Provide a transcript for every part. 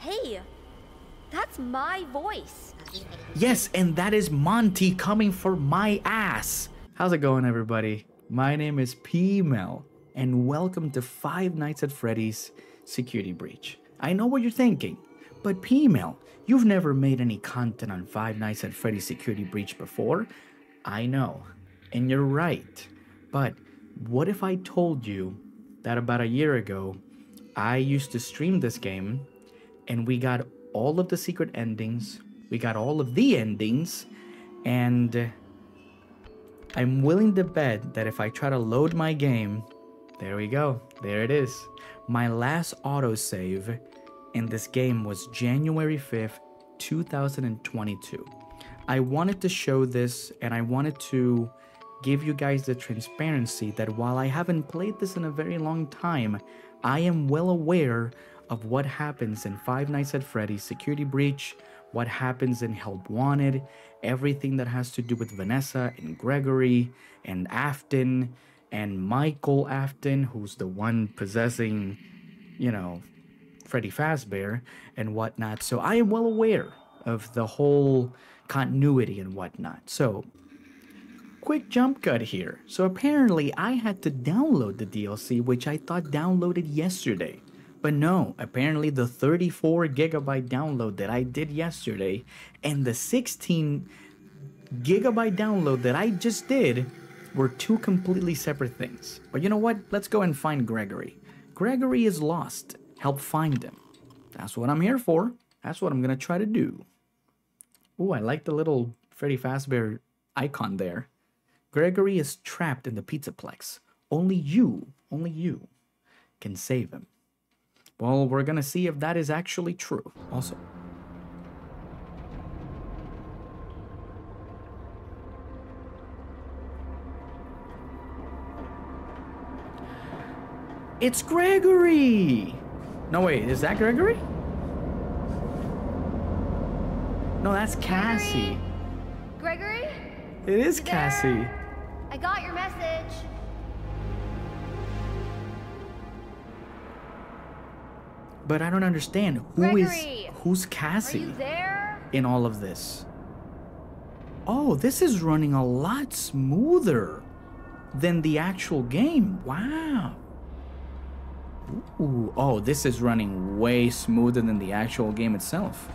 Hey, that's my voice. Yes, and that is Monty coming for my ass. How's it going, everybody? My name is P-Mel, and welcome to Five Nights at Freddy's Security Breach. I know what you're thinking, but P-Mel, you've never made any content on Five Nights at Freddy's Security Breach before. I know, and you're right, but what if I told you that about a year ago, I used to stream this game, and we got all of the secret endings, we got all of the endings, and I'm willing to bet that if I try to load my game, there we go, there it is. My last autosave in this game was January 5th, 2022. I wanted to show this, and I wanted to give you guys the transparency that while I haven't played this in a very long time, I am well aware of what happens in Five Nights at Freddy's Security Breach, what happens in Help Wanted, everything that has to do with Vanessa and Gregory and Afton and Michael Afton, who's the one possessing, you know, Freddy Fazbear and whatnot. So I am well aware of the whole continuity and whatnot. So quick jump cut here. So apparently I had to download the DLC, which I thought downloaded yesterday. But no, apparently the 34-gigabyte download that I did yesterday and the 16-gigabyte download that I just did were two completely separate things. But you know what? Let's go and find Gregory. Gregory is lost. Help find him. That's what I'm here for. That's what I'm going to try to do. Ooh, I like the little Freddy Fazbear icon there. Gregory is trapped in the Pizzaplex. Only you can save him. Well, we're gonna see if that is actually true. Also, it's Gregory! No, wait, is that Gregory? No, that's Cassie. Gregory? It is Cassie. I got your message. But I don't understand who's Cassie in all of this. Oh, this is running a lot smoother than the actual game. Wow. Ooh, oh, this is running way smoother than the actual game itself.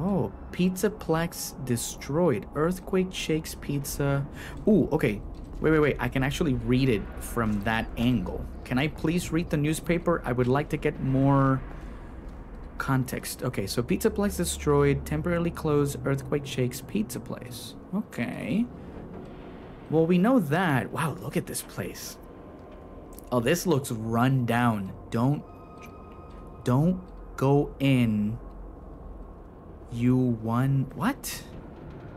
Oh, Pizzaplex destroyed. Earthquake shakes pizza. Ooh, okay. Wait. I can actually read it from that angle. Can I please read the newspaper? I would like to get more context. Okay, so Pizzaplex destroyed. Temporarily closed. Earthquake shakes pizza place. Okay. Well, we know that. Wow, look at this place. Oh, this looks run down. Don't go in. You won. What?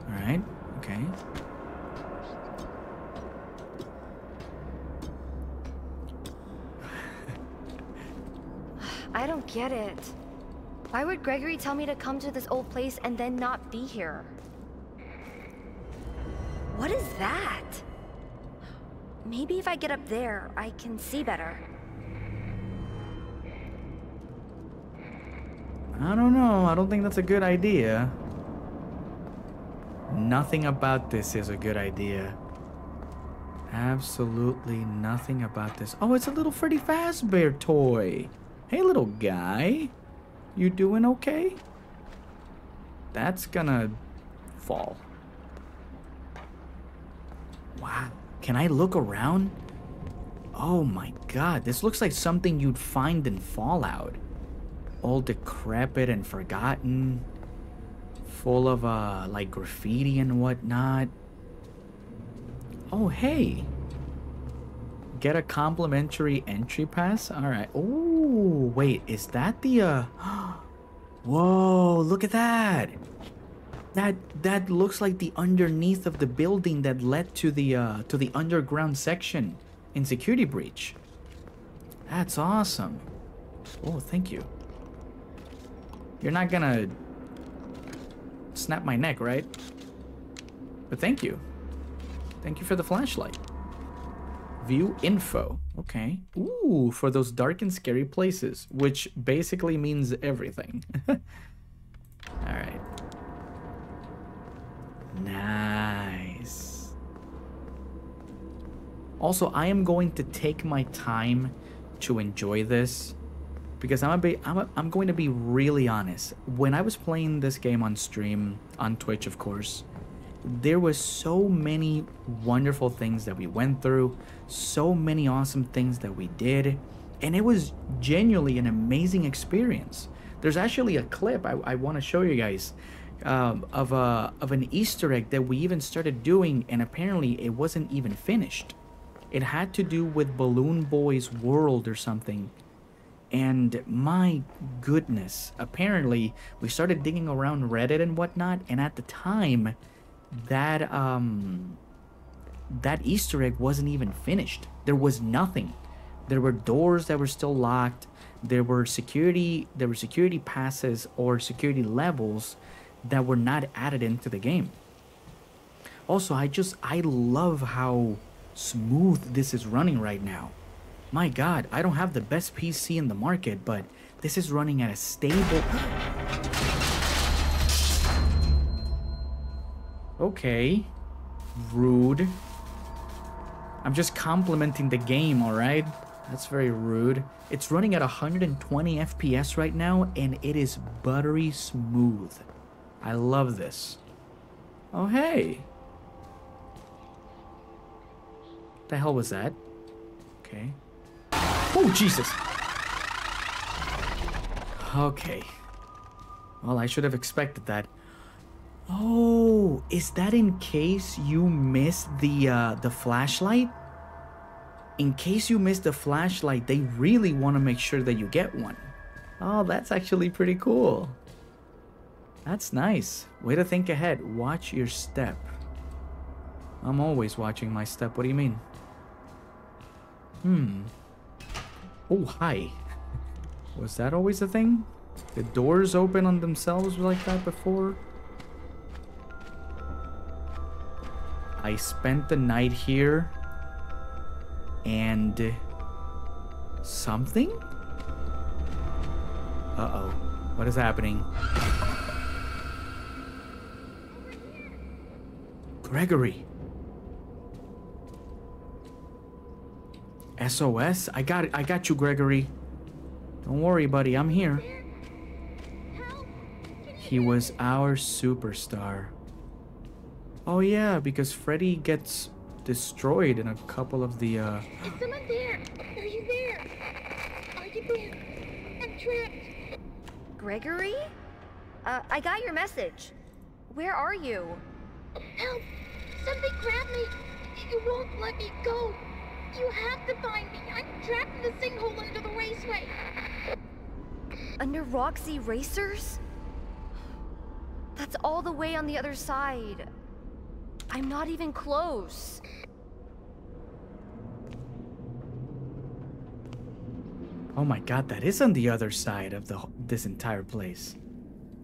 All right. Okay. I don't get it. Why would Gregory tell me to come to this old place and then not be here? What is that? Maybe if I get up there, I can see better. I don't know. I don't think that's a good idea. Nothing about this is a good idea. Absolutely nothing about this. Oh, it's a little Freddy Fazbear toy. Hey, little guy. You doing okay? That's gonna fall. Wow. Can I look around? Oh my god. This looks like something you'd find in Fallout. All decrepit and forgotten, full of like graffiti and whatnot. Oh hey, get a complimentary entry pass. All right. Oh wait, is that the whoa, look at that. That looks like the underneath of the building that led to the underground section in Security Breach. That's awesome. Oh, thank you. You're not gonna snap my neck, right? But thank you. Thank you for the flashlight. View info. Okay. Ooh, for those dark and scary places, which basically means everything. Alright. Nice. Also, I am going to take my time to enjoy this. Because I'm going to be really honest. When I was playing this game on stream, on Twitch, of course, there was so many wonderful things that we went through, so many awesome things that we did, and it was genuinely an amazing experience. There's actually a clip I want to show you guys of an Easter egg that we even started doing, and apparently it wasn't even finished. It had to do with Balloon Boy's World or something. And my goodness, apparently we started digging around Reddit and whatnot, and at the time that that Easter egg wasn't even finished. There was nothing. There were doors that were still locked. There were security passes or security levels that were not added into the game. Also, I love how smooth this is running right now. My God, I don't have the best PC in the market, but this is running at a stable... Okay. Rude. I'm just complimenting the game, alright? That's very rude. It's running at 120 FPS right now, and it is buttery smooth. I love this. Oh, hey. The hell was that? Okay. Oh, Jesus! Okay. Well, I should have expected that. Oh, is that in case you miss the flashlight? In case you miss the flashlight, they really want to make sure that you get one. Oh, that's actually pretty cool. That's nice. Way to think ahead. Watch your step. I'm always watching my step. What do you mean? Hmm. Oh, hi. Was that always a thing? The doors open on themselves like that before? I spent the night here and something? Uh-oh. What is happening? Gregory. SOS? I got you, Gregory. Don't worry, buddy. I'm here. He was our superstar. Oh yeah, because Freddy gets destroyed in a couple of the Is someone there? Are you there? Are you there? I'm trapped. Gregory? I got your message. Where are you? Help! Something grabbed me. It won't let me go. You have to find me. I'm trapped in the sinkhole under the raceway. Under Roxy Racers? That's all the way on the other side. I'm not even close. Oh my God, that is on the other side of this entire place.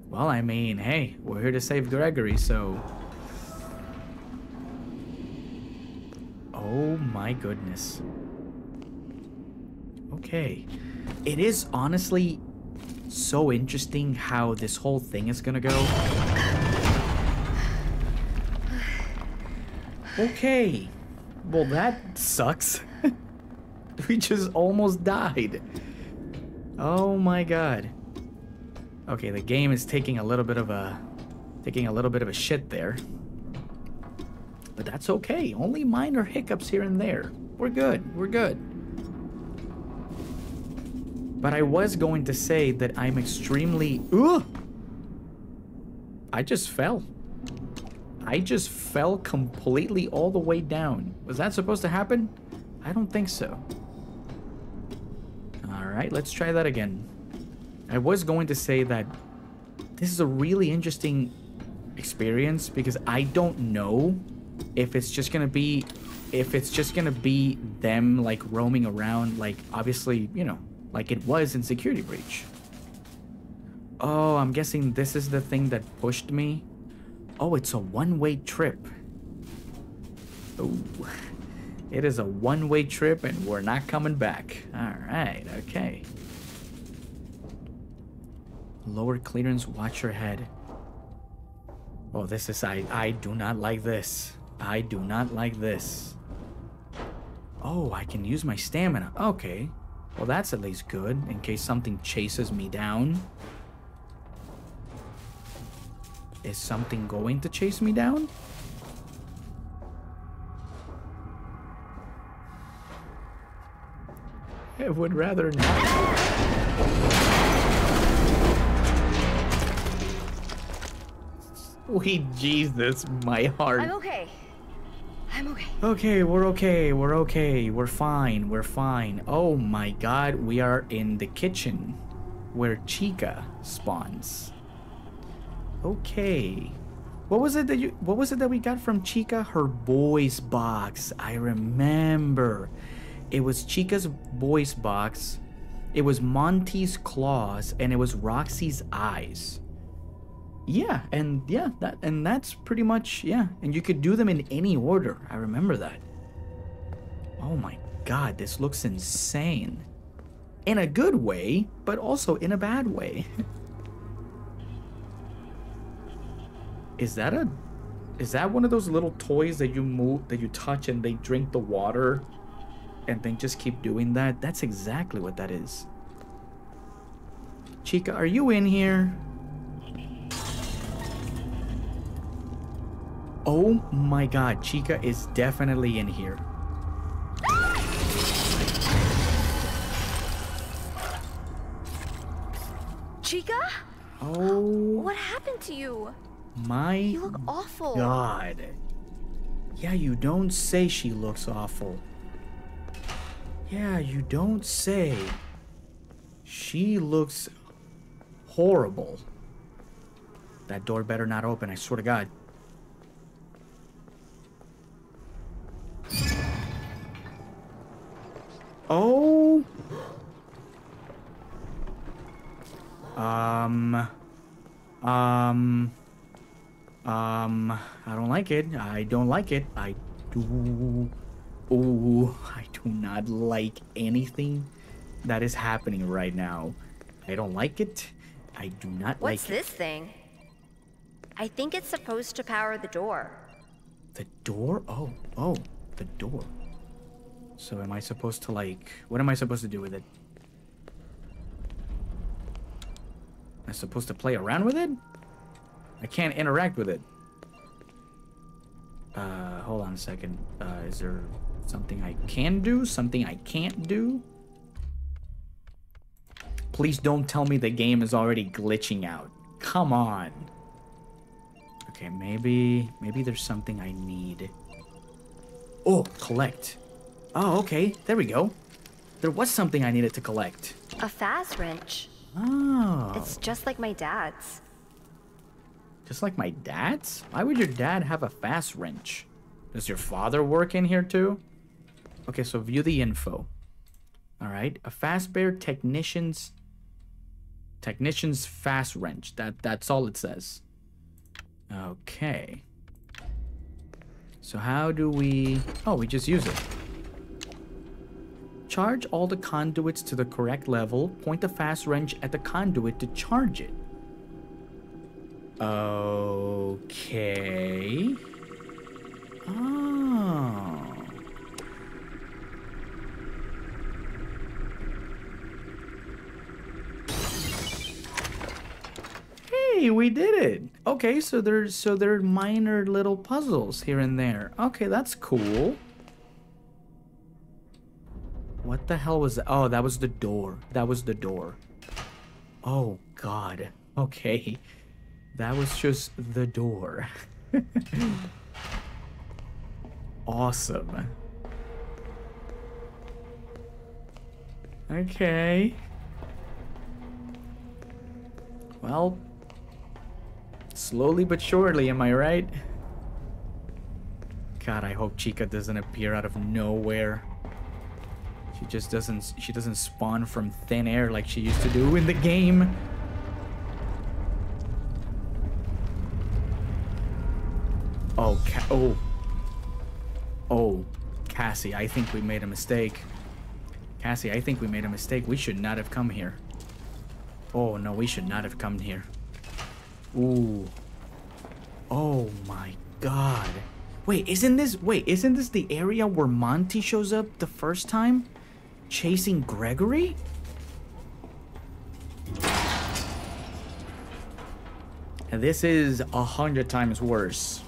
Well, I mean, hey, we're here to save Gregory, so... Oh my goodness. Okay. It is honestly so interesting how this whole thing is gonna go. Okay. Well, that sucks. We just almost died. Oh my God. Okay, the game is taking a little bit of a shit there. But that's okay. Only minor hiccups here and there. We're good. We're good. But I was going to say that I'm extremely... Ooh! I just fell. I just fell completely all the way down. Was that supposed to happen? I don't think so. Alright, let's try that again. I was going to say that this is a really interesting experience because I don't know... If it's just gonna be them like roaming around, like obviously, you know, like it was in Security Breach. Oh, I'm guessing this is the thing that pushed me. Oh, it's a one-way trip. Oh, It is a one-way trip and we're not coming back. All right, okay. Lower clearance, watch your head. Oh, this is, I do not like this. I do not like this. Oh, I can use my stamina. Okay. Well, that's at least good in case something chases me down. Is something going to chase me down? I would rather not. Sweet Jesus, my heart. I'm okay. I'm okay. Okay, we're okay. We're okay. We're fine. We're fine. Oh my God, we are in the kitchen where Chica spawns. Okay. What was it that we got from Chica? Her boys box. I remember. It was Chica's boys box. It was Monty's claws and it was Roxy's eyes. Yeah, and yeah, that's pretty much, yeah. And you could do them in any order. I remember that. Oh my God, this looks insane. In a good way, but also in a bad way. Is that one of those little toys that you move, that you touch and they drink the water and then just keep doing that? That's exactly what that is. Chica, are you in here? Oh my God, Chica is definitely in here. Chica? Oh. What happened to you? My God. You look awful. God. Yeah, you don't say she looks awful. Yeah, you don't say. She looks horrible. That door better not open, I swear to God. Oh. I don't like it. I don't like it. I do. Oh, I do not like anything that is happening right now. I don't like it. I do not like it. What's this thing? I think it's supposed to power the door. The door? Oh, oh, the door. So am I supposed to, like, what am I supposed to do with it? Am I supposed to play around with it? I can't interact with it. Hold on a second. Is there something I can do? Something I can't do? Please don't tell me the game is already glitching out. Come on. Okay, maybe there's something I need. Oh, collect. Oh, okay. There we go. There was something I needed to collect. A Faz wrench. Oh. It's just like my dad's. Just like my dad's? Why would your dad have a Faz wrench? Does your father work in here too? Okay, so view the info. All right. A Fazbear Technician's Faz wrench. That's all it says. Okay. So how do we... Oh, we just use it. Charge all the conduits to the correct level. Point the Faz wrench at the conduit to charge it. Okay. Oh. Hey, we did it. Okay, so there are minor little puzzles here and there. Okay, that's cool. What the hell was that? Oh, that was the door. That was the door. Oh, God. Okay. That was just the door. Awesome. Okay. Well, slowly but surely, am I right? God, I hope Chica doesn't appear out of nowhere. She just doesn't, she doesn't spawn from thin air like she used to do in the game. Oh, oh. Oh, Cassie, I think we made a mistake. Cassie, I think we made a mistake. We should not have come here. Oh, no, we should not have come here. Ooh. Oh, my God. Wait, isn't this the area where Monty shows up the first time? Chasing Gregory? And this is 100 times worse.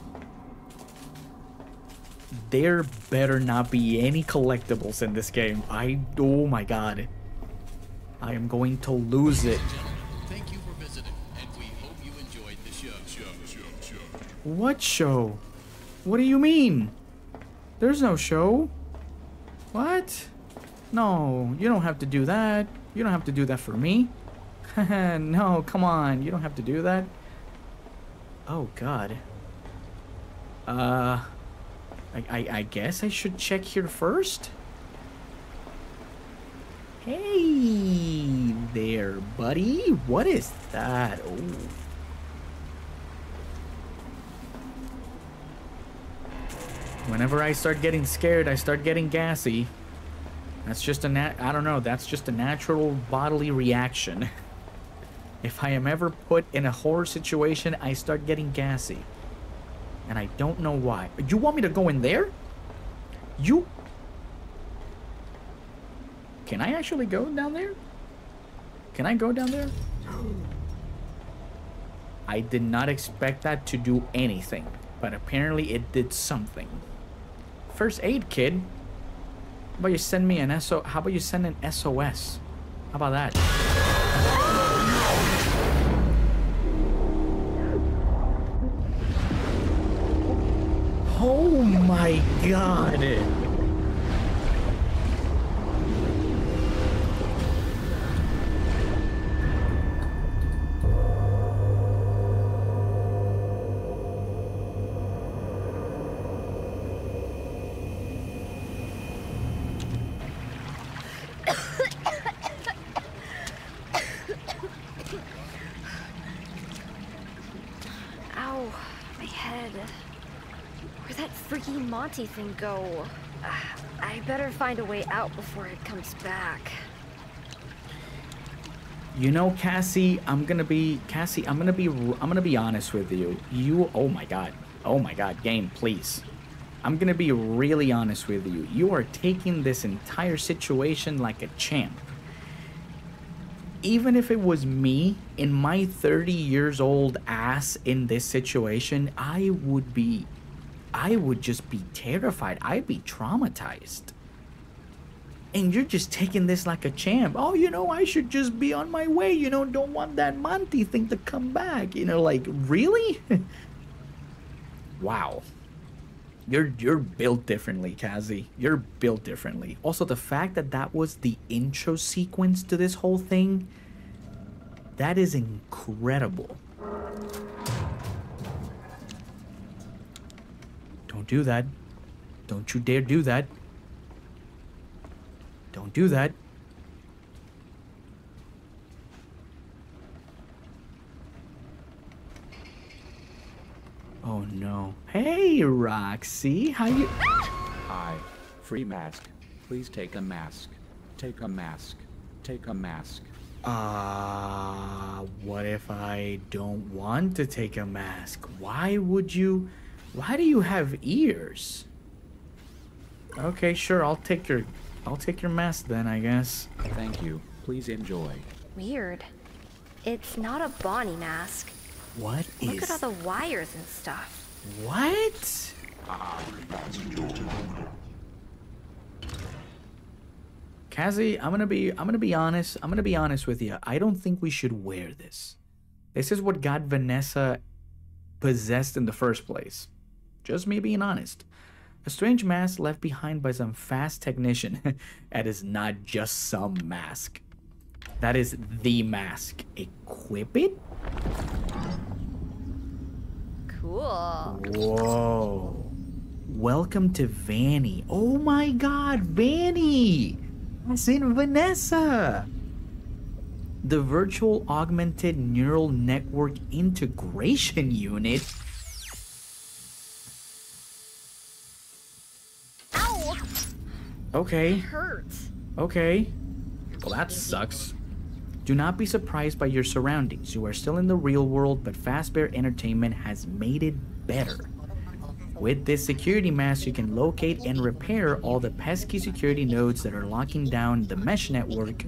There better not be any collectibles in this game. Oh my God. I am going to lose it. Thank you for visiting, and we hope you enjoyed the show. What show? What do you mean? There's no show. What? No, you don't have to do that. You don't have to do that for me. No, come on. You don't have to do that. Oh, God. I guess I should check here first. Hey there, buddy. What is that? Ooh. Whenever I start getting scared, I start getting gassy. That's just a I don't know. That's just a natural bodily reaction. If I am ever put in a horror situation, I start getting gassy. And I don't know why. You want me to go in there? You... Can I actually go down there? Can I go down there? I did not expect that to do anything. But apparently it did something. First aid, kid. How about you send me an SOS? How about you send an SOS? How about that? Oh my God. Ow, my head. Where'd that freaking Monty thing go? I better find a way out before it comes back. You know, Cassie, I'm gonna be honest with you. Oh my God, game, please. I'm gonna be really honest with you. You are taking this entire situation like a champ. Even if it was me in my 30 years old ass in this situation, I would just be terrified. I'd be traumatized. And you're just taking this like a champ. Oh, you know, I should just be on my way. You know, don't want that Monty thing to come back. You know, like, really? Wow. You're built differently, Cassie. You're built differently. Also, the fact that that was the intro sequence to this whole thing, that is incredible. Don't do that. Don't you dare do that. Don't do that. Oh no. Hey Roxy, how you? Hi. Free mask. Please take a mask. Take a mask. Take a mask. What if I don't want to take a mask? Why would you? Why do you have ears? Okay, sure, I'll take your mask then, I guess. Thank you. Please enjoy. Weird. It's not a Bonnie mask. What is? Look at all the wires and stuff. What? Cassie, I'm gonna be honest with you. I don't think we should wear this. This is what got Vanessa possessed in the first place. Just me being honest. A strange mask left behind by some fast technician. That is not just some mask. That is the mask. Equip it? Cool. Whoa. Welcome to Vanni. Oh my God, Vanni! That's in Vanessa! The Virtual Augmented Neural Network Integration Unit. Okay. It hurts. Okay. Well, that sucks. Do not be surprised by your surroundings. You are still in the real world, but Fazbear Entertainment has made it better. With this security mask, you can locate and repair all the pesky security nodes that are locking down the mesh network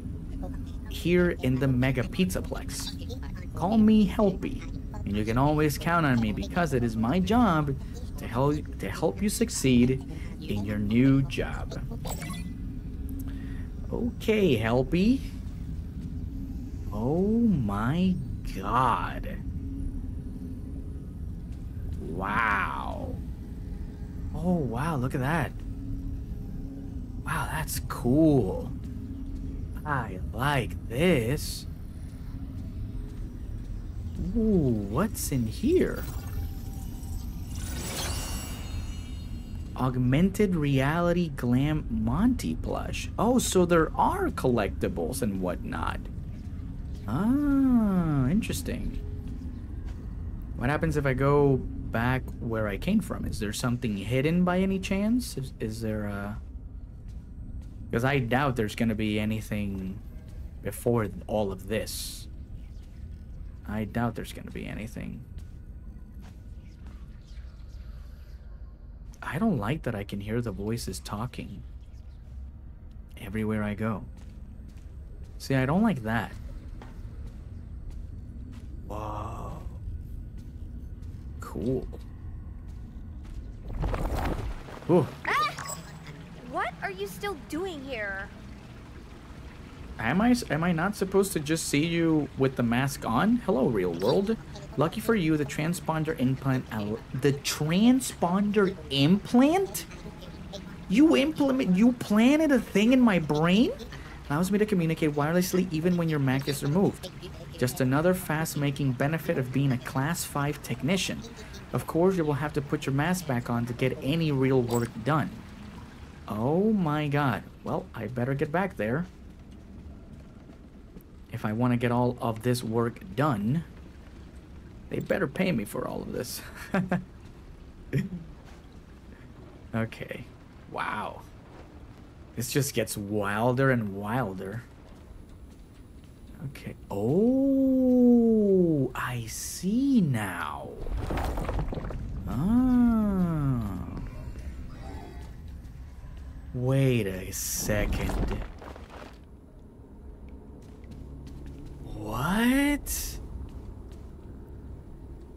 here in the Mega Pizzaplex. Call me Helpy, and you can always count on me because it is my job to help you succeed in your new job. Okay, Helpy. Oh my god. Wow. Oh wow, look at that. Wow, that's cool. I like this. Ooh, what's in here? Augmented reality glam Monty plush. Oh, so there are collectibles and whatnot. Ah, interesting. What happens if I go back where I came from? Is there something hidden by any chance? Is there a... Because I doubt there's going to be anything before all of this. I doubt there's going to be anything. I don't like that I can hear the voices talking everywhere I go. See, I don't like that. Whoa. Cool. Ooh. Ah! What are you still doing here? Am I not supposed to just see you with the mask on? Hello, real world. Lucky for you, the transponder implant. The transponder implant? You planted a thing in my brain? Allows me to communicate wirelessly even when your Mac is removed. Just another fast-making benefit of being a Class 5 technician. Of course, you will have to put your mask back on to get any real work done. Oh my god. Well, I better get back there. If I want to get all of this work done, they better pay me for all of this. Okay. Wow. This just gets wilder and wilder. Okay. Oh, I see now. Ah. Wait a second. What?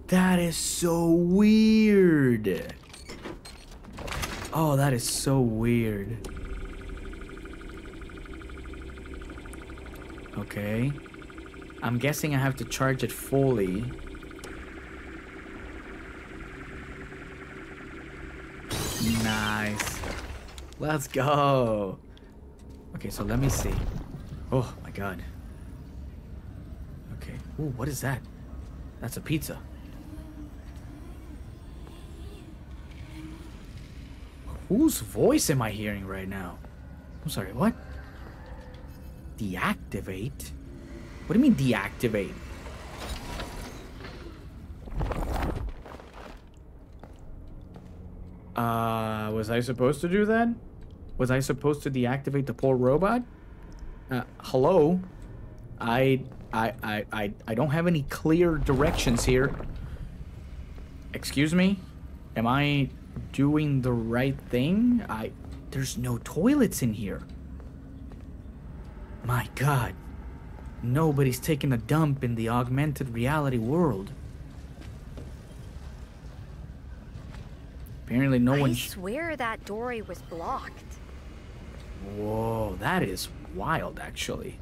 That is so weird. Oh, that is so weird. Okay. I'm guessing I have to charge it fully. Nice. Let's go. Okay, so let me see. Oh my god. Okay. Ooh, what is that? That's a pizza. Whose voice am I hearing right now? I'm sorry, what? Deactivate? What do you mean deactivate? Was I supposed to do that? Was I supposed to deactivate the poor robot? Hello? I don't have any clear directions here. Excuse me? Am I doing the right thing? There's no toilets in here. My god, nobody's taking a dump in the augmented reality world. Apparently no one... I swear that doorway was blocked. Whoa, that is wild, actually.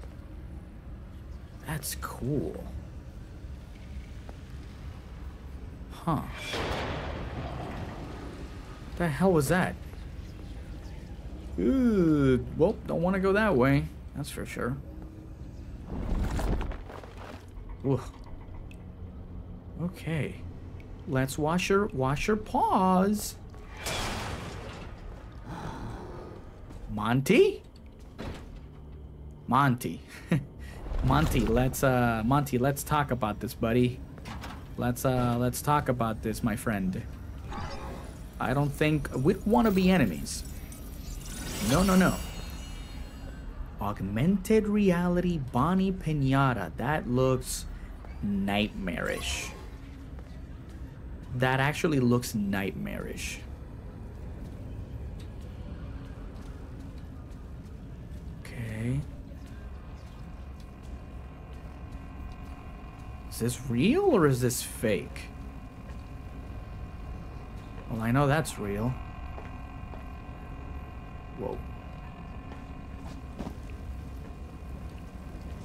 That's cool. Huh. What the hell was that? Ooh, well, don't want to go that way. That's for sure. Ooh. Okay. Let's wash your paws. Monty? Monty. Monty, let's talk about this, buddy. Let's talk about this, my friend. I don't think we want to be enemies. No, no, no. Augmented reality Bonnie Pinata. That looks nightmarish. That actually looks nightmarish. Okay. Is this real or is this fake? Well, I know that's real. Whoa.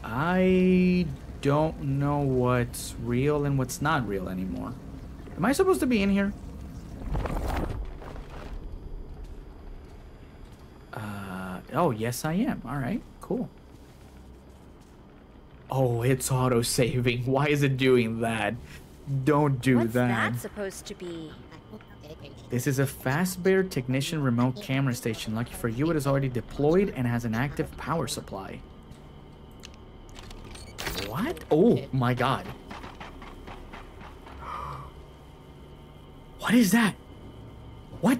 I don't know what's real and what's not real anymore. Am I supposed to be in here? Oh, yes I am. All right, cool. Oh, it's auto-saving. Why is it doing that? Don't do that. What's that supposed to be? This is a Fazbear Technician Remote Camera Station. Lucky for you, it is already deployed and has an active power supply. What? Oh, my God. What is that? What?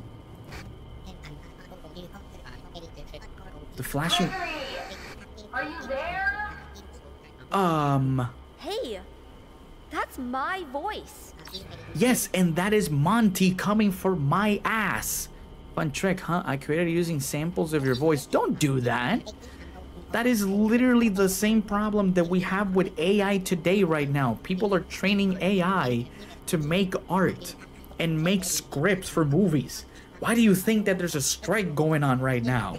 The flashing... Gregory, are you there? Hey, that's my voice. Yes, and that is Monty coming for my ass. Fun trick, huh? I created using samples of your voice. Don't do that. That is literally the same problem that we have with AI today right now. People are training AI to make art and make scripts for movies. Why do you think that there's a strike going on right now?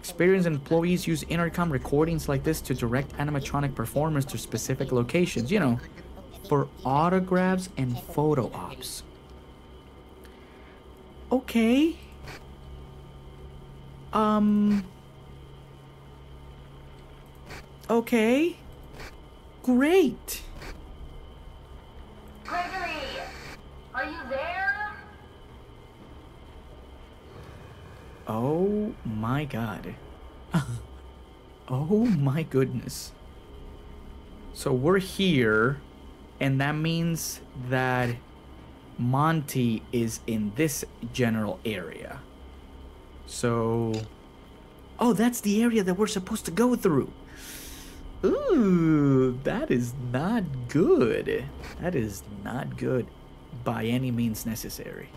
Experienced employees use intercom recordings like this to direct animatronic performers to specific locations, you know, for autographs and photo ops. Okay. Okay. Great. Gregory, are you there? Oh my God. Oh my goodness. So we're here. And that means that Monty is in this general area. So, oh, that's the area that we're supposed to go through. Ooh, that is not good. That is not good by any means necessary.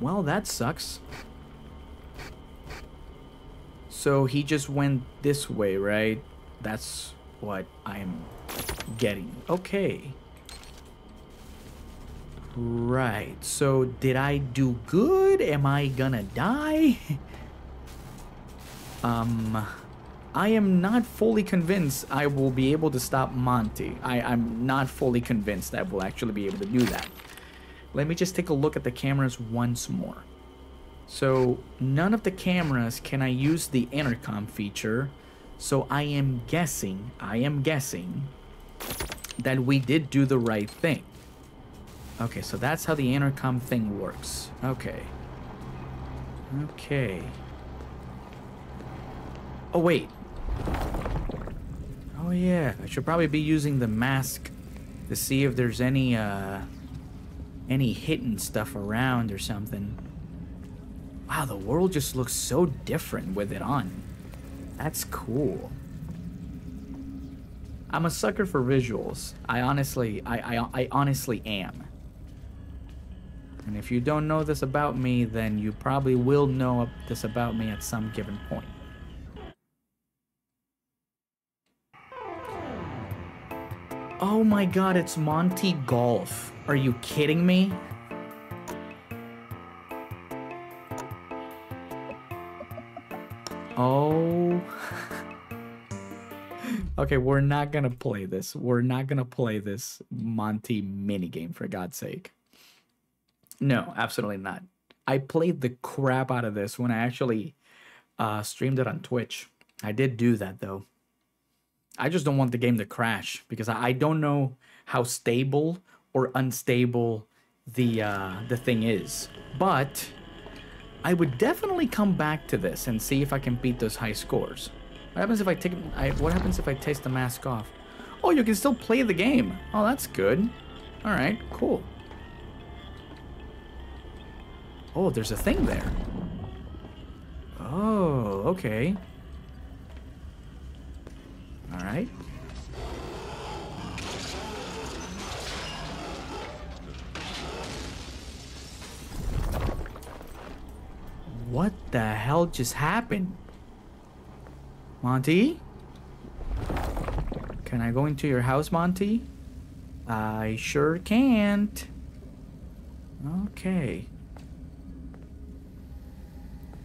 Well, that sucks. So he just went this way, right? That's what I'm getting. Okay. Right. So did I do good? Am I gonna die? I am not fully convinced I will be able to stop Monty. I'm not fully convinced that we'll actually be able to do that. Let me just take a look at the cameras once more. So none of the cameras can I use the intercom feature. So I am guessing that we did do the right thing. Okay, so that's how the intercom thing works. Okay. Okay. Oh, wait. Oh, yeah. I should probably be using the mask to see if there's any hidden stuff around or something. Wow, the world just looks so different with it on. That's cool. I'm a sucker for visuals. I honestly am. And if you don't know this about me, then you probably will know this about me at some given point. Oh my God, it's Monty Golf. Are you kidding me? Oh. Okay, we're not gonna play this. We're not gonna play this Monty minigame, for God's sake. No, absolutely not. I played the crap out of this when I actually streamed it on Twitch. I did do that, though. I just don't want the game to crash because I don't know how stable or unstable the thing is. But I would definitely come back to this and see if I can beat those high scores. What happens if I take the mask off? Oh, you can still play the game. Oh, that's good. All right, cool. Oh, there's a thing there. Oh, okay. All right. What the hell just happened? Monty? Can I go into your house, Monty? I sure can't. Okay.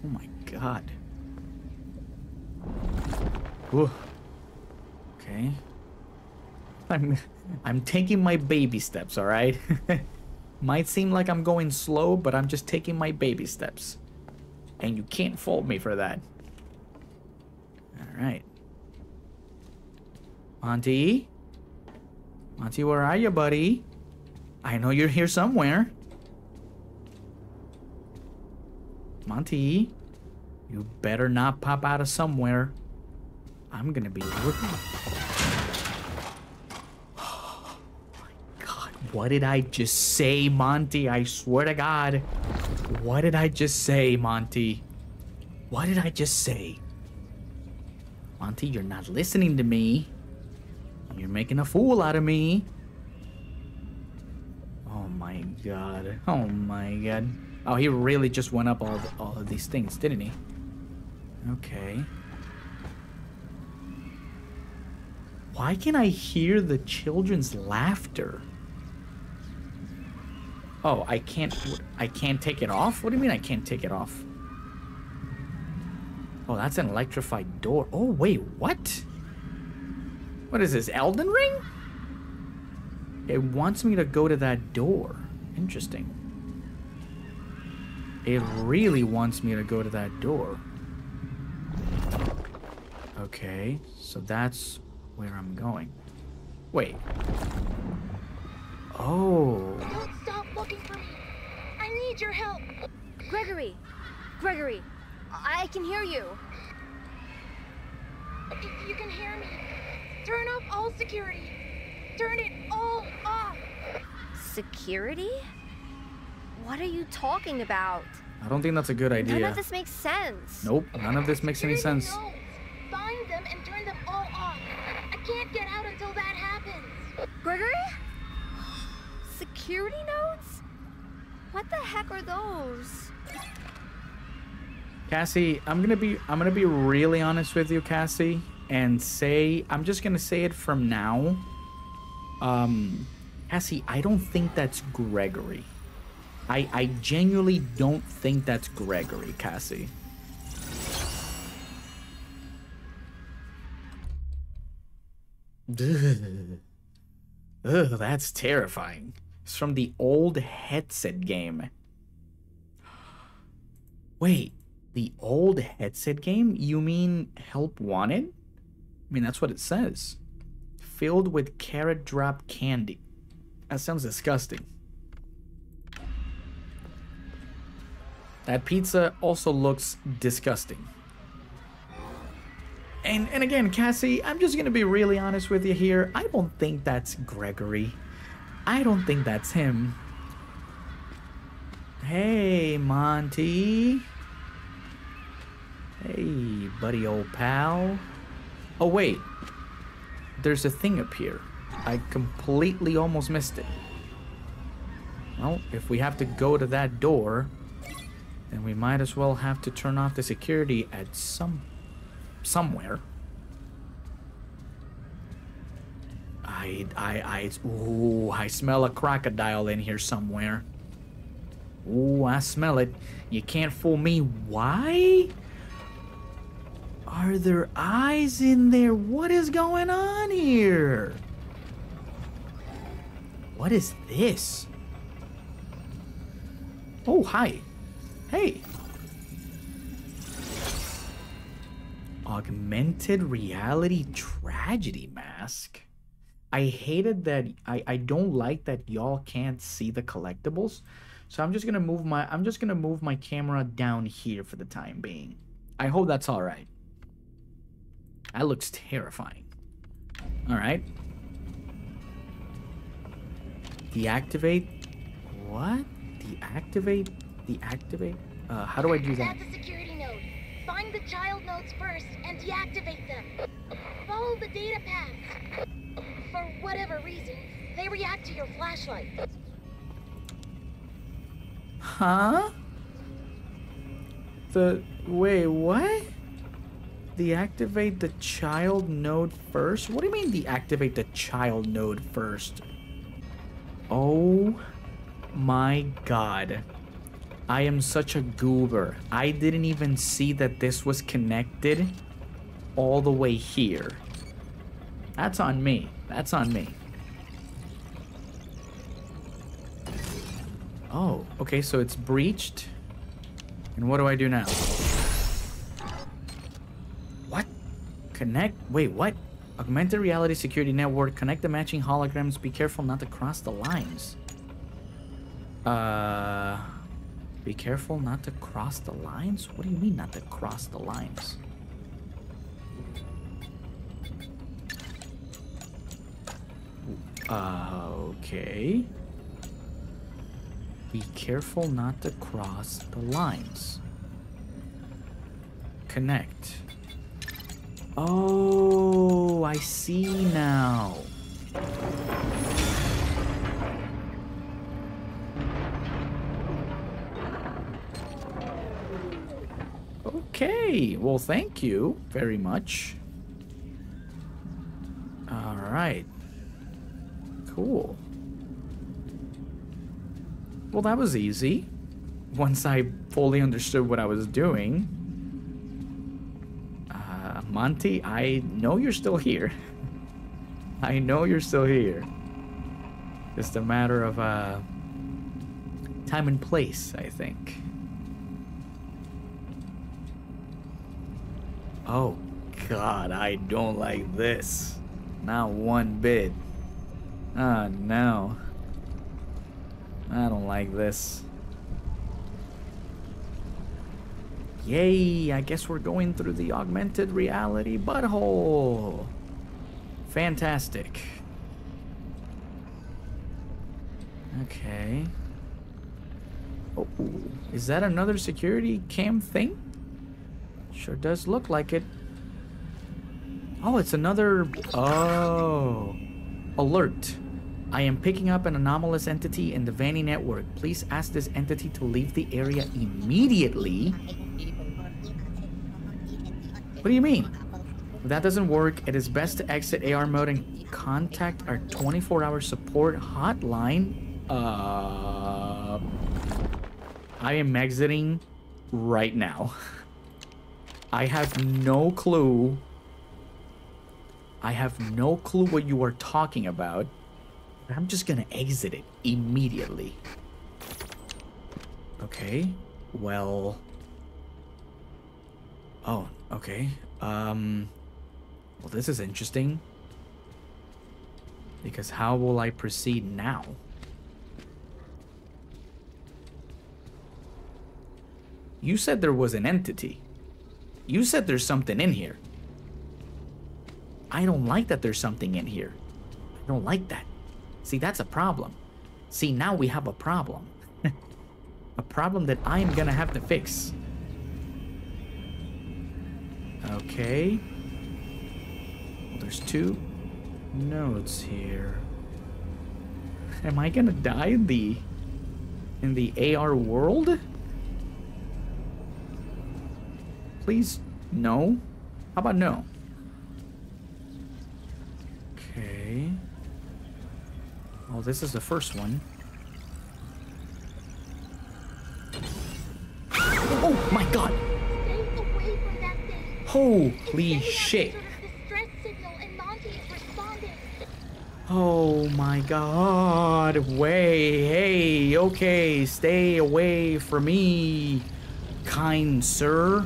Oh my god. Ooh. Okay. I'm taking my baby steps, all right? Might seem like I'm going slow, but I'm just taking my baby steps. And you can't fault me for that. All right. Monty? Monty, where are you, buddy? I know you're here somewhere. Monty, you better not pop out of somewhere. I'm gonna be looking. Oh my god, what did I just say, Monty? I swear to god. What did I just say, Monty? What did I just say? Monty, you're not listening to me. You're making a fool out of me. Oh my god. Oh my god. Oh, he really just went up all of these things, didn't he? Okay. Why can I hear the children's laughter? Oh, I can't take it off? What do you mean I can't take it off? Oh, that's an electrified door. Oh, wait, what? What is this, Elden Ring? It wants me to go to that door. Interesting. It really wants me to go to that door. Okay, so that's where I'm going. Wait. Oh. Don't stop looking for me. I need your help. Gregory. Gregory. I can hear you. You can hear me. Turn off all security. Turn it all off. Security? What are you talking about? I don't think that's a good idea. None of this makes sense. Nope, none of this makes any sense. Notes. Find them and turn them all off. I can't get out until that happens. Gregory? Security notes? What the heck are those? Cassie, I'm gonna be really honest with you, Cassie, and say I'm just gonna say it from now. Cassie, I don't think that's Gregory. I genuinely don't think that's Gregory, Cassie. Ugh, that's terrifying. It's from the old headset game. Wait, the old headset game? You mean Help Wanted? I mean, that's what it says. Filled with carrot drop candy. That sounds disgusting. That pizza also looks disgusting. And again, Cassie, I'm just gonna be really honest with you here. I don't think that's Gregory. I don't think that's him. Hey, Monty. Hey, buddy, old pal. Oh, wait. There's a thing up here. I completely almost missed it. Well, if we have to go to that door, then we might as well have to turn off the security at somewhere. Ooh, I smell a crocodile in here somewhere. Ooh, I smell it. You can't fool me. Why? Are there eyes in there? What is going on here? What is this? Oh, hi. Hey. Augmented reality tragedy mask. I hated that. I don't like that y'all can't see the collectibles. So I'm just gonna move my camera down here for the time being. I hope that's all right. That looks terrifying. All right. Deactivate. What? Deactivate Deactivate? How do I do that? At the security node. Find the child nodes first and deactivate them. Follow the data paths. For whatever reason, they react to your flashlight. Huh? Wait, what? Deactivate the child node first? What do you mean deactivate the child node first? Oh my god. I am such a goober. I didn't even see that this was connected all the way here. That's on me. That's on me. Oh, okay, so it's breached. And what do I do now? What? Connect? Wait, what? Augmented reality security network. Connect the matching holograms. Be careful not to cross the lines. Be careful not to cross the lines? What do you mean not to cross the lines? Okay. Be careful not to cross the lines. Connect. Oh, I see now. Okay, well, thank you very much. All right. Cool. Well, that was easy. Once I fully understood what I was doing. Monty, I know you're still here. I know you're still here. Just a matter of time and place, I think. Oh, God, I don't like this. Not one bit. Oh, no. I don't like this. Yay, I guess we're going through the augmented reality butthole. Fantastic. Okay. Oh, is that another security cam thing? Sure does look like it. Oh, it's another... Oh. Alert. I am picking up an anomalous entity in the Vanni network. Please ask this entity to leave the area immediately. What do you mean? If that doesn't work, it is best to exit AR mode and contact our 24-hour support hotline. I am exiting right now. I have no clue. I have no clue what you are talking about. I'm just gonna exit it immediately. Okay, well... Oh, okay. Well, this is interesting. Because how will I proceed now? You said there was an entity. You said there's something in here. I don't like that there's something in here. I don't like that. See, that's a problem. See, now we have a problem. A problem that I'm gonna have to fix. Okay. Well, there's two nodes here. Am I gonna die in the AR world? Please, no. How about no? Okay. Oh, this is the first one. Oh my god! Stay away from that thing. Holy shit! Oh my god! Way, hey, okay, stay away from me, kind sir.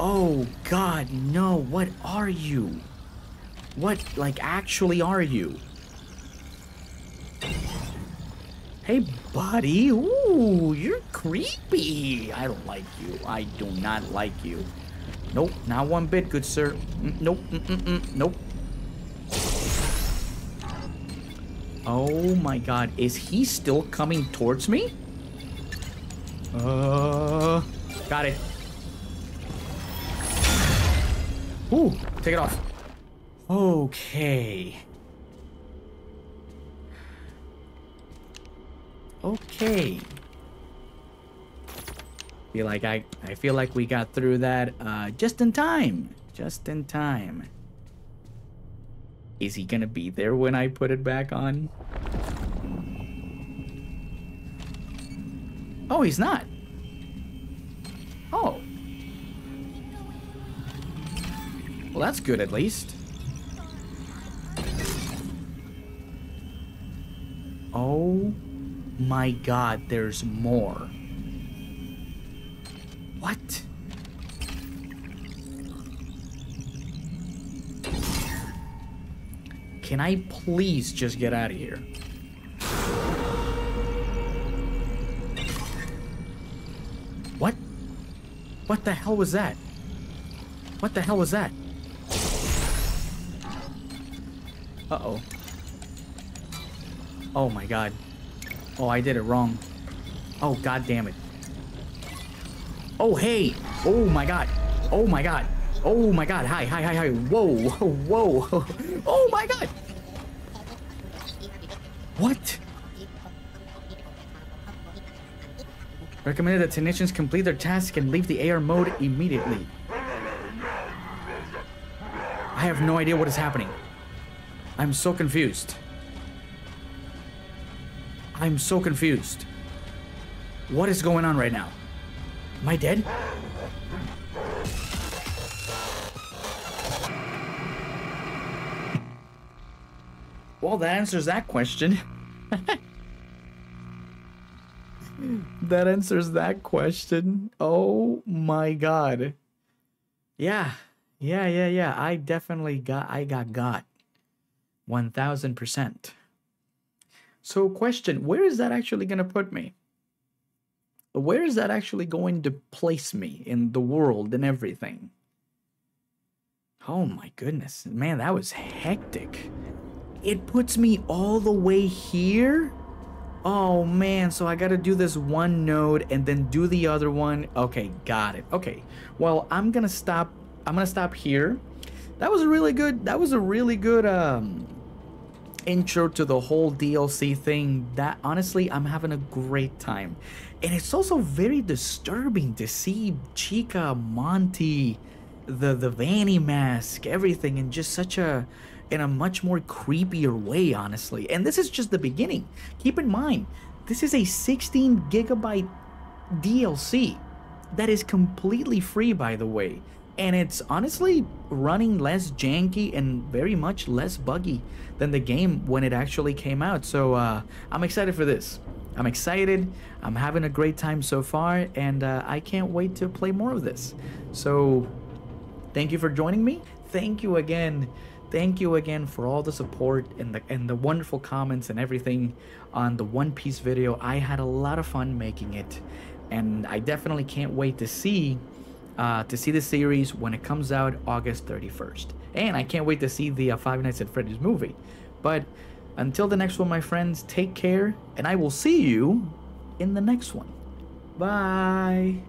Oh god, no! What are you? What, like, actually are you? Hey, buddy. Ooh, you're creepy. I don't like you. I do not like you. Nope, not one bit, good sir. Nope, nope. Oh my god, is he still coming towards me? Got it. Ooh, take it off. Okay. Okay. Feel like I feel like we got through that just in time. Just in time. Is he gonna be there when I put it back on? Oh, he's not. Oh. Well, that's good at least. Oh my God, there's more. What? Can I please just get out of here? What? What the hell was that? What the hell was that? Uh-oh. Oh my God. Oh, I did it wrong. Oh, God damn it. Oh, hey. Oh my God. Oh my God. Oh my God. Hi, hi, hi, hi. Whoa, whoa, whoa. Oh my God. What? Recommended that technicians complete their task and leave the AR mode immediately. I have no idea what is happening. I'm so confused. I'm so confused. What is going on right now? Am I dead? Well, that answers that question. That answers that question. Oh my God. Yeah. Yeah, yeah, yeah. I definitely got 1000%. So question, where is that actually going to put me? Where is that actually going to place me in the world and everything? Oh my goodness, man, that was hectic. It puts me all the way here? Oh man, so I gotta do this one node and then do the other one. Okay, got it. Okay, well, I'm gonna stop here. That was a really good, intro to the whole DLC thing. That honestly, I'm having a great time. And it's also very disturbing to see Chica, Monty, the Vanni mask, everything in just such a, in a much more creepier way, honestly. And this is just the beginning. Keep in mind, this is a 16-gigabyte DLC that is completely free, by the way. And it's honestly running less janky and very much less buggy than the game when it actually came out. So I'm excited for this. I'm excited. I'm having a great time so far, and I can't wait to play more of this. So thank you for joining me. Thank you again. Thank you again for all the support and the wonderful comments and everything on the One Piece video. I had a lot of fun making it, and I definitely can't wait to see the series when it comes out August 31st. And I can't wait to see the Five Nights at Freddy's movie. But until the next one, my friends, take care, and I will see you in the next one. Bye.